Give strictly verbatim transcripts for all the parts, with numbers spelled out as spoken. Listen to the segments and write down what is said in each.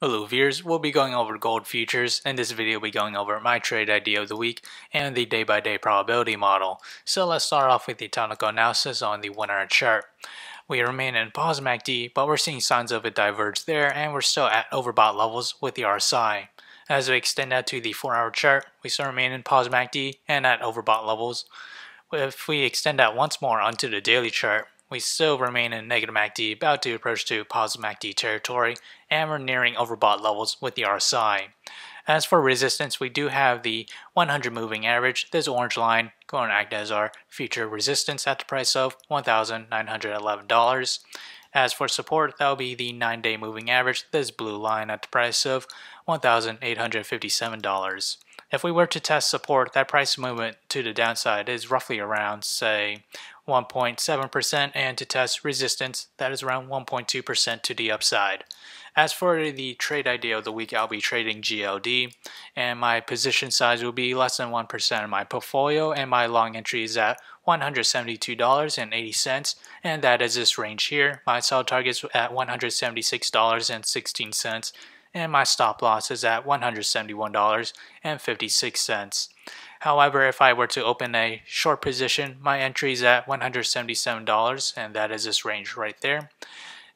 Hello viewers, we'll be going over gold futures. In this video, we'll be going over my trade idea of the week and the day-by-day probability model. So let's start off with the technical analysis on the one hour chart. We remain in pause M A C D, but we're seeing signs of a diverge there, and we're still at overbought levels with the R S I. As we extend that to the four hour chart, we still remain in pause M A C D and at overbought levels. If we extend that once more onto the daily chart, we still remain in negative M A C D, about to approach to positive M A C D territory, and we're nearing overbought levels with the R S I. As for resistance, we do have the one hundred moving average, this orange line, going to act as our future resistance at the price of one thousand nine hundred eleven dollars. As for support, that will be the nine day moving average, this blue line at the price of one thousand eight hundred fifty-seven dollars. If we were to test support, that price movement to the downside is roughly around, say, one point seven percent, and to test resistance, that is around one point two percent to the upside. As for the trade idea of the week, I'll be trading G L D, and my position size will be less than one percent of my portfolio, and my long entry is at one hundred seventy-two dollars and eighty cents, and that is this range here. My sell target is at one hundred seventy-six dollars and sixteen cents, and my stop loss is at one hundred seventy-one dollars and fifty-six cents. However, if I were to open a short position, my entry is at one hundred seventy-seven dollars, and that is this range right there.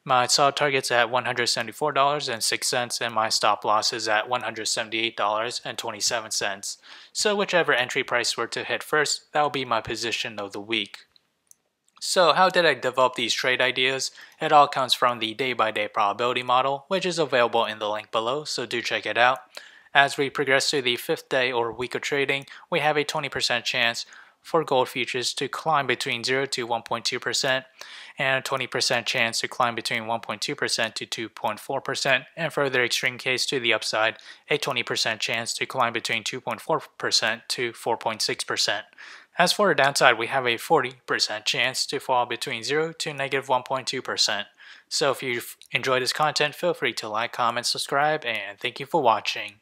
My sell target's at one hundred seventy-four dollars and six cents, and my stop loss is at one hundred seventy-eight dollars and twenty-seven cents. So whichever entry price were to hit first, that will be my position of the week. So how did I develop these trade ideas? It all comes from the day-by-day probability model, which is available in the link below, so do check it out. As we progress to the fifth day or week of trading, we have a twenty percent chance for gold futures to climb between zero to one point two percent, and a twenty percent chance to climb between one point two percent to two point four percent, and further extreme case to the upside, a twenty percent chance to climb between two point four percent to four point six percent. As for the downside, we have a forty percent chance to fall between zero to negative one point two percent. So if you've enjoyed this content, feel free to like, comment, subscribe, and thank you for watching.